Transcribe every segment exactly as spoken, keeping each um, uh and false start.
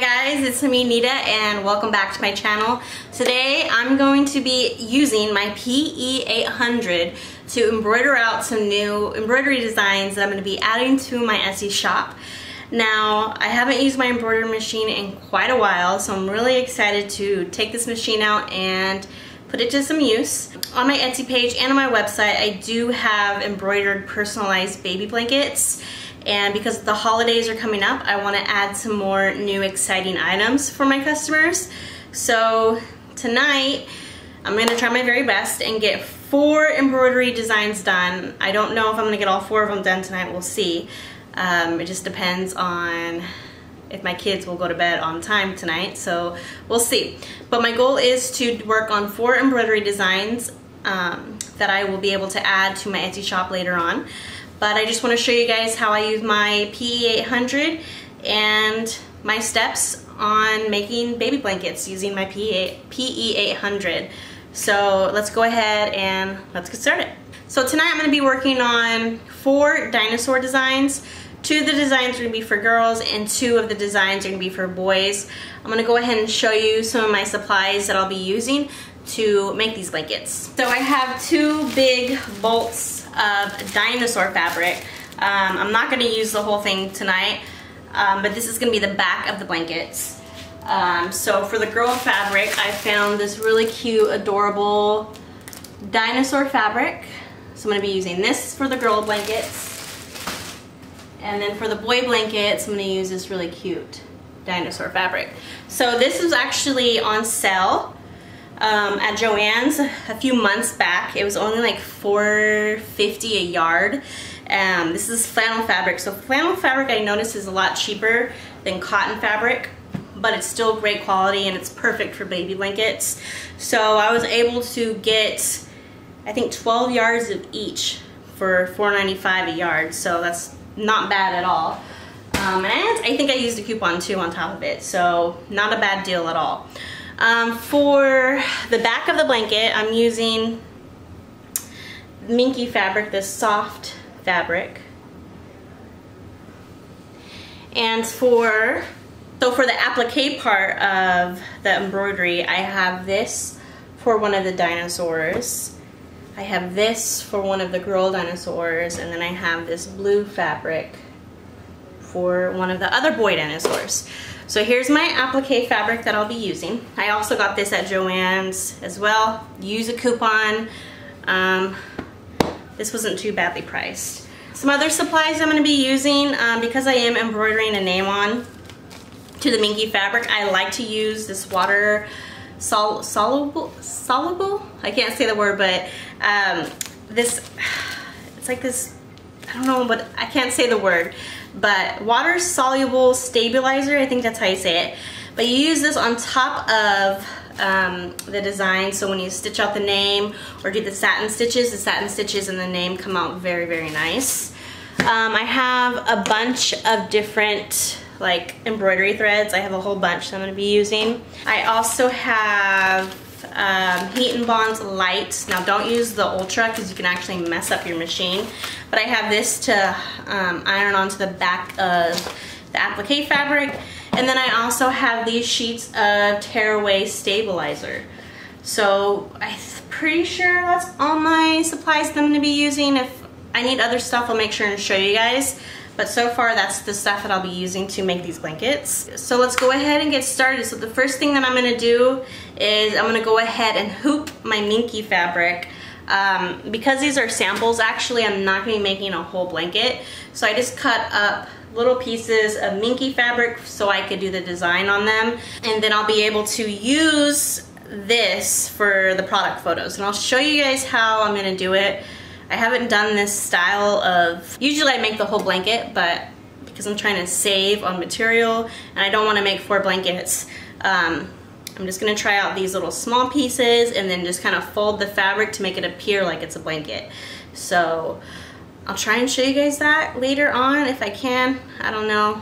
Hi guys, it's me Nita and welcome back to my channel. Today I'm going to be using my P E eight hundred to embroider out some new embroidery designs that I'm going to be adding to my Etsy shop. Now, I haven't used my embroidery machine in quite a while, so I'm really excited to take this machine out and put it to some use. On my Etsy page and on my website, I do have embroidered personalized baby blankets. And because the holidays are coming up, I want to add some more new exciting items for my customers. So tonight, I'm going to try my very best and get four embroidery designs done. I don't know if I'm going to get all four of them done tonight. We'll see. Um, it just depends on if my kids will go to bed on time tonight. So we'll see. But my goal is to work on four embroidery designs um, that I will be able to add to my Etsy shop later on. But I just want to show you guys how I use my P E eight hundred and my steps on making baby blankets using my P E eight hundred. So let's go ahead and let's get started. So tonight I'm going to be working on four dinosaur designs. Two of the designs are going to be for girls and two of the designs are going to be for boys. I'm going to go ahead and show you some of my supplies that I'll be using to make these blankets. So I have two big bolts of dinosaur fabric. Um, I'm not going to use the whole thing tonight, um, but this is going to be the back of the blankets. Um, so for the girl fabric, I found this really cute, adorable dinosaur fabric. So I'm going to be using this for the girl blankets. And then for the boy blankets, I'm going to use this really cute dinosaur fabric. So this was actually on sale. Um, at Joann's a few months back. It was only like four fifty a yard. Um, this is flannel fabric. So flannel fabric I noticed is a lot cheaper than cotton fabric, but it's still great quality and it's perfect for baby blankets. So I was able to get, I think, twelve yards of each for four ninety-five a yard. So that's not bad at all. Um, and I think I used a coupon too on top of it. So not a bad deal at all. Um, for the back of the blanket, I'm using Minky fabric, this soft fabric. And for, so for the applique part of the embroidery, I have this for one of the dinosaurs. I have this for one of the girl dinosaurs, and then I have this blue fabric for one of the other boy dinosaurs. So here's my applique fabric that I'll be using. I also got this at Joann's as well. Use a coupon. Um, this wasn't too badly priced. Some other supplies I'm going to be using, um, because I am embroidering a name on to the Minky fabric, I like to use this water sol soluble, soluble? I can't say the word, but um, this, it's like this, I don't know, but I can't say the word. But water soluble stabilizer, I think that's how you say it. But you use this on top of um, the design, so when you stitch out the name or do the satin stitches, the satin stitches and the name come out very, very nice. Um, I have a bunch of different like embroidery threads. I have a whole bunch that I'm going to be using. I also have um, Heat and Bond's light. Now don't use the ultra because you can actually mess up your machine. But I have this to um, iron onto the back of the applique fabric. And then I also have these sheets of tearaway stabilizer. So I'm pretty sure that's all my supplies that I'm going to be using. If I need other stuff, I'll make sure and show you guys. But so far, that's the stuff that I'll be using to make these blankets. So let's go ahead and get started. So the first thing that I'm going to do is I'm going to go ahead and hoop my Minky fabric. Um, because these are samples, actually, I'm not going to be making a whole blanket. So I just cut up little pieces of Minky fabric so I could do the design on them. And then I'll be able to use this for the product photos. And I'll show you guys how I'm going to do it. I haven't done this style of, usually I make the whole blanket, but because I'm trying to save on material and I don't want to make four blankets, um, I'm just going to try out these little small pieces and then just kind of fold the fabric to make it appear like it's a blanket. So I'll try and show you guys that later on if I can. I don't know.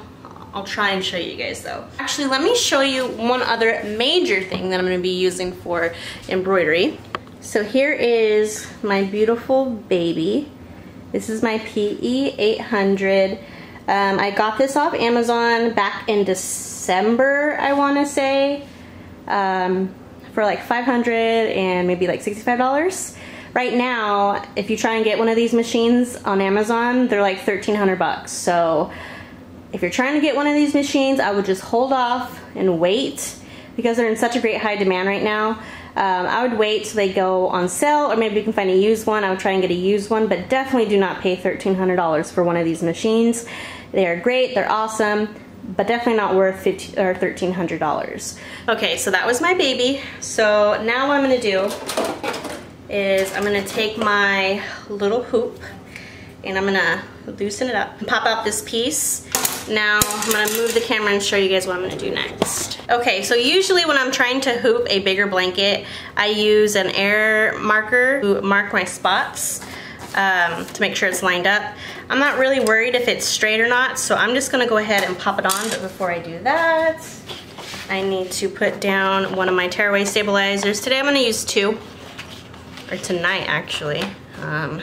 I'll try and show you guys though. Actually, let me show you one other major thing that I'm going to be using for embroidery. So here is my beautiful baby. This is my P E eight hundred. Um, I got this off Amazon back in December. December, I want to say, um, for like five hundred dollars and maybe like sixty-five dollars. Right now, if you try and get one of these machines on Amazon, they're like thirteen hundred bucks. So if you're trying to get one of these machines, I would just hold off and wait, because they're in such a great high demand right now. Um, I would wait till they go on sale, or maybe you can find a used one. I would try and get a used one, but definitely do not pay thirteen hundred dollars for one of these machines. They are great, they're awesome, but definitely not worth fifteen or thirteen hundred dollars. Okay, so that was my baby. So now what I'm gonna do is I'm gonna take my little hoop and I'm gonna loosen it up and pop out this piece. Now I'm gonna move the camera and show you guys what I'm gonna do next. Okay, so usually when I'm trying to hoop a bigger blanket, I use an air marker to mark my spots um, to make sure it's lined up. I'm not really worried if it's straight or not, so I'm just gonna go ahead and pop it on. But before I do that, I need to put down one of my tearaway stabilizers. Today I'm gonna use two, or tonight actually. Um,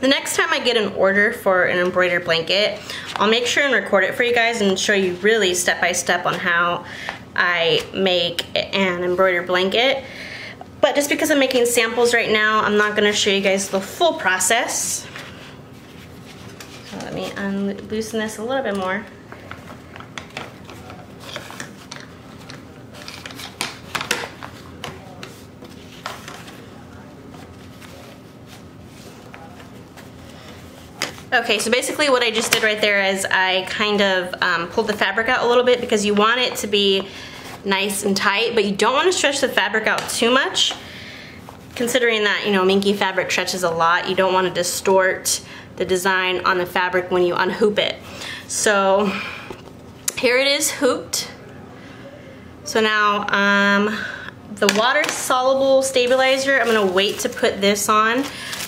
The next time I get an order for an embroidered blanket, I'll make sure and record it for you guys and show you really step by step on how I make an embroidered blanket. But just because I'm making samples right now, I'm not gonna show you guys the full process. So let me unloosen this a little bit more. Okay, so basically what I just did right there is I kind of um, pulled the fabric out a little bit, because you want it to be nice and tight, but you don't want to stretch the fabric out too much. Considering that, you know, minky fabric stretches a lot, you don't want to distort the design on the fabric when you unhoop it. So here it is hooped. So now um, the water-soluble stabilizer, I'm going to wait to put this on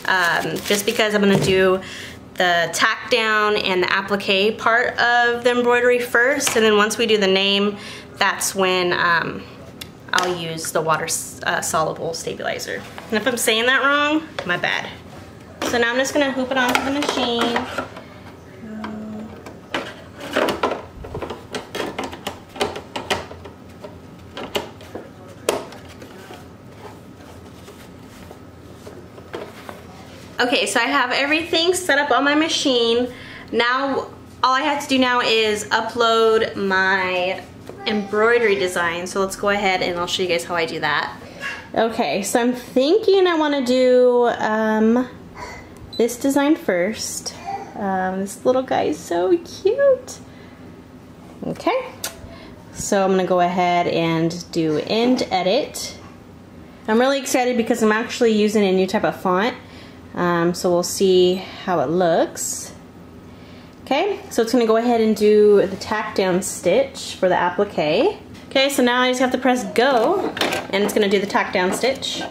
um, just because I'm going to do the tack down and the applique part of the embroidery first, and then once we do the name, that's when um, I'll use the water uh, soluble stabilizer. And if I'm saying that wrong, my bad. So now I'm just gonna hoop it onto the machine. Okay, so I have everything set up on my machine. Now, all I have to do now is upload my embroidery design. So let's go ahead and I'll show you guys how I do that. Okay, so I'm thinking I wanna do um, this design first. Um, this little guy is so cute. Okay, so I'm gonna go ahead and do end edit. I'm really excited because I'm actually using a new type of font. Um, so we'll see how it looks. Okay, so it's going to go ahead and do the tack down stitch for the applique. Okay, so now I just have to press go and it's going to do the tack down stitch.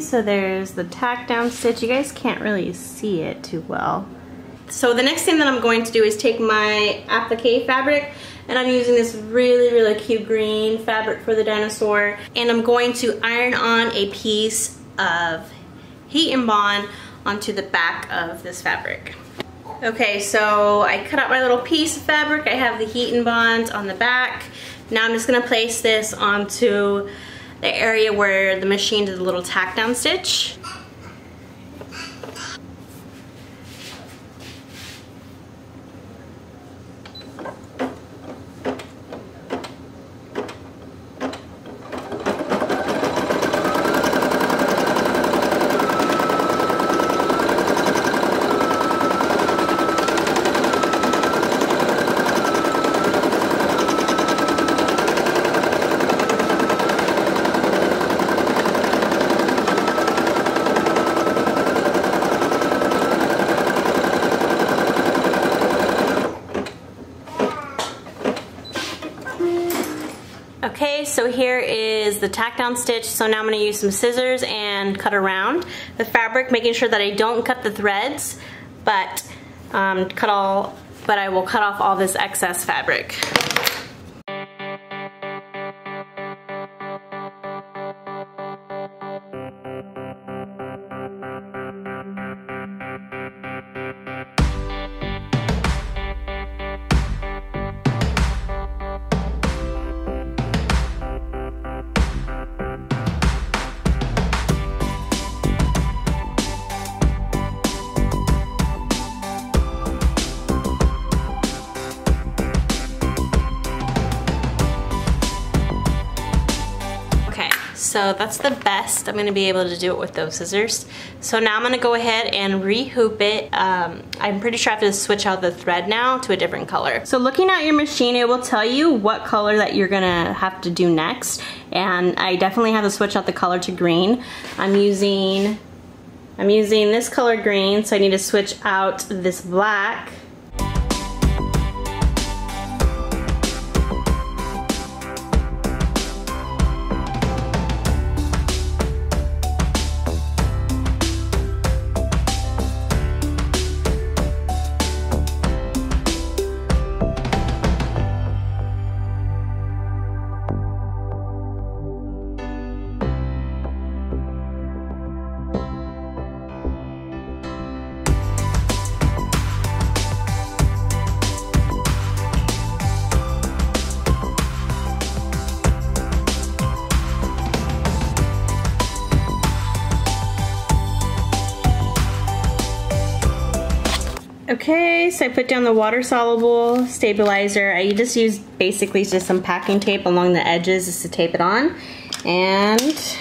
So there's the tack down stitch. You guys can't really see it too well. So the next thing that I'm going to do is take my applique fabric, and I'm using this really, really cute green fabric for the dinosaur, and I'm going to iron on a piece of Heat and Bond onto the back of this fabric. Okay, so I cut out my little piece of fabric. I have the Heat and Bond on the back. Now I'm just gonna place this onto the area where the machine did the little tack down stitch. Okay, so here is the tack down stitch. So now I'm going to use some scissors and cut around the fabric, making sure that I don't cut the threads, but um, cut all, but I will cut off all this excess fabric. So that's the best I'm going to be able to do it with those scissors. So now I'm going to go ahead and rehoop it. Um, I'm pretty sure I have to switch out the thread now to a different color. So looking at your machine, it will tell you what color that you're going to have to do next. And I definitely have to switch out the color to green. I'm using, I'm using this color green, so I need to switch out this black. Okay, so I put down the water-soluble stabilizer. I just use basically just some packing tape along the edges just to tape it on. And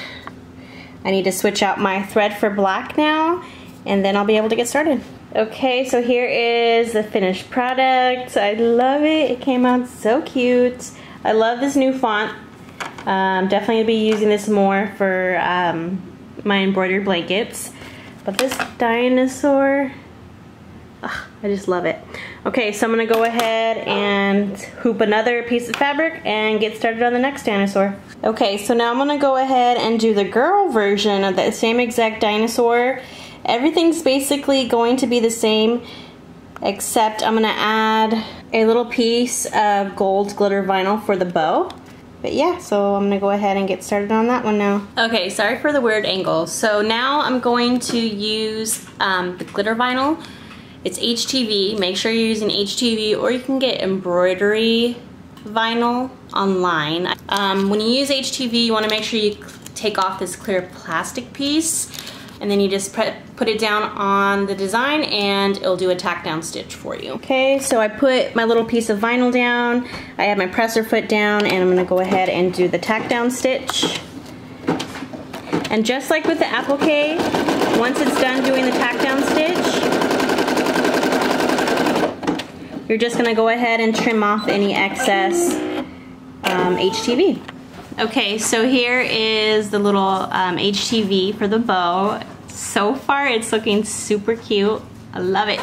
I need to switch out my thread for black now, and then I'll be able to get started. Okay, so here is the finished product. I love it. It came out so cute. I love this new font. Um, definitely gonna be using this more for um, my embroidered blankets. But this dinosaur, ugh, I just love it. Okay, so I'm gonna go ahead and hoop another piece of fabric and get started on the next dinosaur. Okay, so now I'm gonna go ahead and do the girl version of that same exact dinosaur. Everything's basically going to be the same, except I'm gonna add a little piece of gold glitter vinyl for the bow. But yeah, so I'm gonna go ahead and get started on that one now. Okay, sorry for the weird angle. So now I'm going to use um, the glitter vinyl. It's H T V. Make sure you're using H T V, or you can get embroidery vinyl online. Um, when you use H T V, you want to make sure you take off this clear plastic piece, and then you just put it down on the design and it'll do a tack down stitch for you. Okay, so I put my little piece of vinyl down, I have my presser foot down, and I'm going to go ahead and do the tack down stitch. And just like with the applique, once it's done doing the tack down stitch, you're just gonna go ahead and trim off any excess um, H T V. Okay, so here is the little um, H T V for the bow. So far, it's looking super cute. I love it.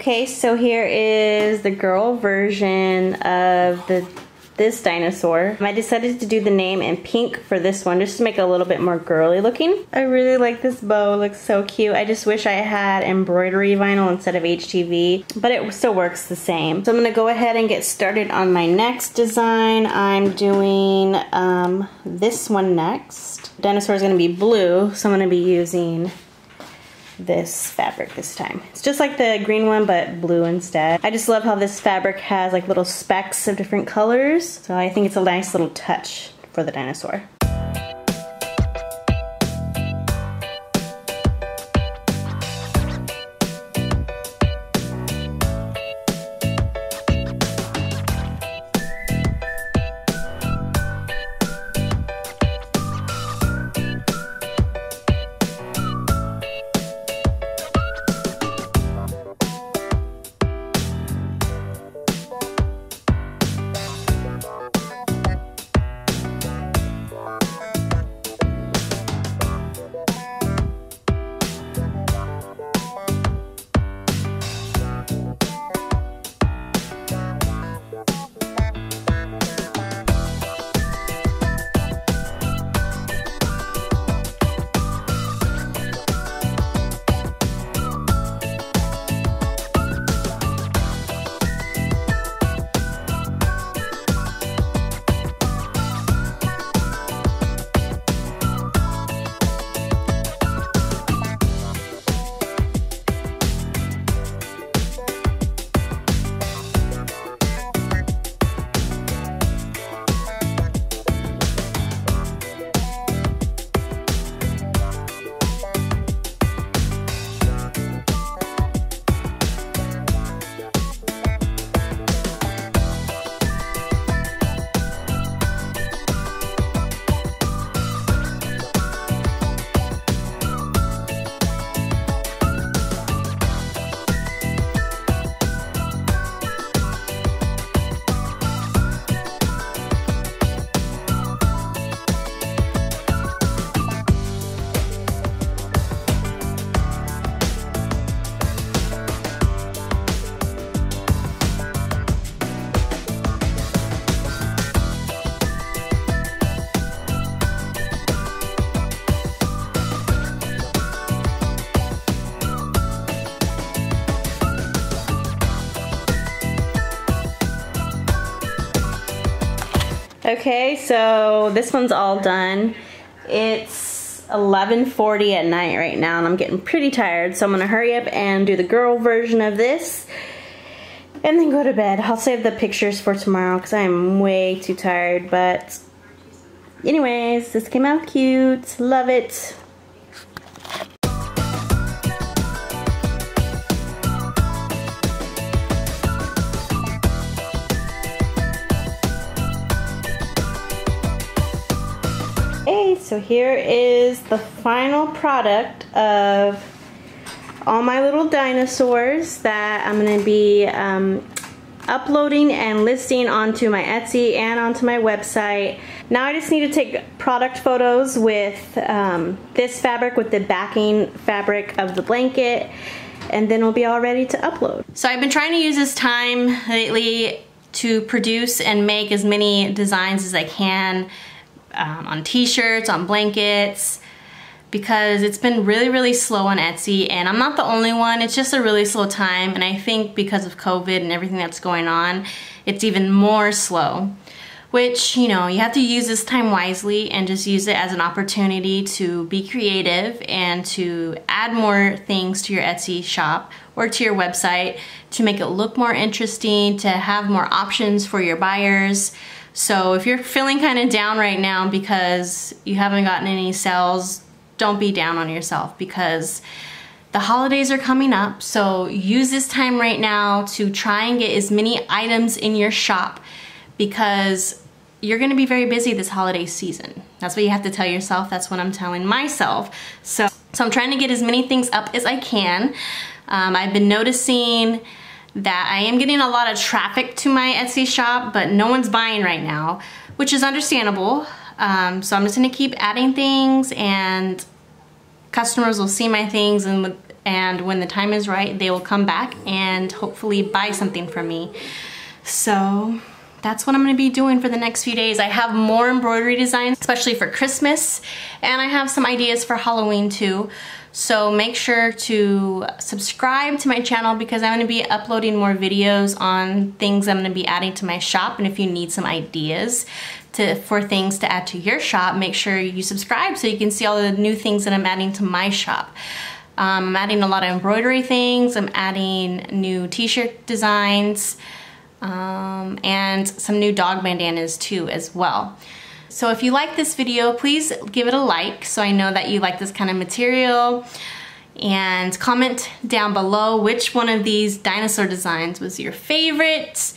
Okay, so here is the girl version of the this dinosaur. I decided to do the name in pink for this one just to make it a little bit more girly looking. I really like this bow. It looks so cute. I just wish I had embroidery vinyl instead of H T V, but it still works the same. So I'm gonna go ahead and get started on my next design. I'm doing um, this one next. The dinosaur is gonna be blue, so I'm gonna be using this fabric this time. It's just like the green one, but blue instead. I just love how this fabric has like little specks of different colors, so I think it's a nice little touch for the dinosaur. Okay, so this one's all done. It's eleven forty at night right now and I'm getting pretty tired, so I'm gonna hurry up and do the girl version of this and then go to bed. I'll save the pictures for tomorrow because I am way too tired, but anyways, this came out cute. Love it. Okay, so here is the final product of all my little dinosaurs that I'm going to be um, uploading and listing onto my Etsy and onto my website. Now I just need to take product photos with um, this fabric, with the backing fabric of the blanket, and then we'll be all ready to upload. So I've been trying to use this time lately to produce and make as many designs as I can um, on t-shirts, on blankets, because it's been really, really slow on Etsy, and I'm not the only one. It's just a really slow time, and I think because of COVID and everything that's going on, it's even more slow, which, you know, you have to use this time wisely and just use it as an opportunity to be creative and to add more things to your Etsy shop or to your website to make it look more interesting, to have more options for your buyers. So if you're feeling kind of down right now because you haven't gotten any sales, don't be down on yourself, because the holidays are coming up. So use this time right now to try and get as many items in your shop, because you're going to be very busy this holiday season. That's what you have to tell yourself. That's what I'm telling myself. So, so I'm trying to get as many things up as I can. Um, I've been noticing that I am getting a lot of traffic to my Etsy shop, but no one's buying right now, which is understandable. Um, so I'm just going to keep adding things, and customers will see my things, and and when the time is right, they will come back and hopefully buy something from me. So that's what I'm going to be doing for the next few days. I have more embroidery designs, especially for Christmas, and I have some ideas for Halloween too. So make sure to subscribe to my channel, because I'm going to be uploading more videos on things I'm going to be adding to my shop. And if you need some ideas to, for things to add to your shop, make sure you subscribe so you can see all the new things that I'm adding to my shop. Um, I'm adding a lot of embroidery things. I'm adding new t-shirt designs. Um, and some new dog bandanas too as well. So if you like this video, please give it a like so I know that you like this kind of material, and comment down below which one of these dinosaur designs was your favorite.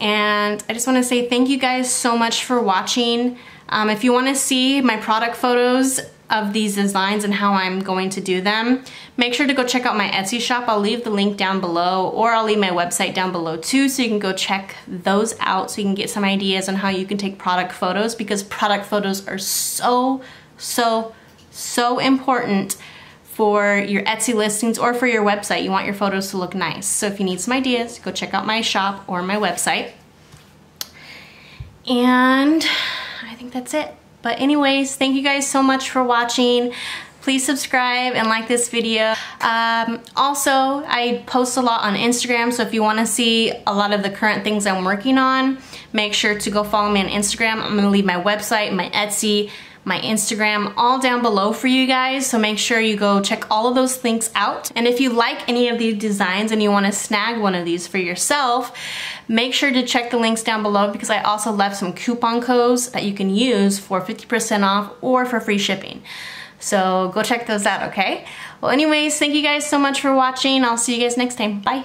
And I just want to say thank you guys so much for watching. Um, if you want to see my product photos of these designs and how I'm going to do them, make sure to go check out my Etsy shop. I'll leave the link down below, or I'll leave my website down below too, so you can go check those out, so you can get some ideas on how you can take product photos, because product photos are so, so, so important for your Etsy listings or for your website. You want your photos to look nice. So if you need some ideas, go check out my shop or my website. And I think that's it. But anyways, thank you guys so much for watching. Please subscribe and like this video. Um, also, I post a lot on Instagram, so if you wanna see a lot of the current things I'm working on, make sure to go follow me on Instagram. I'm gonna leave my website, my Etsy, my Instagram all down below for you guys, so make sure you go check all of those links out. And if you like any of these designs and you want to snag one of these for yourself, make sure to check the links down below, because I also left some coupon codes that you can use for fifty percent off or for free shipping. So go check those out, okay? Well anyways, thank you guys so much for watching. I'll see you guys next time. Bye!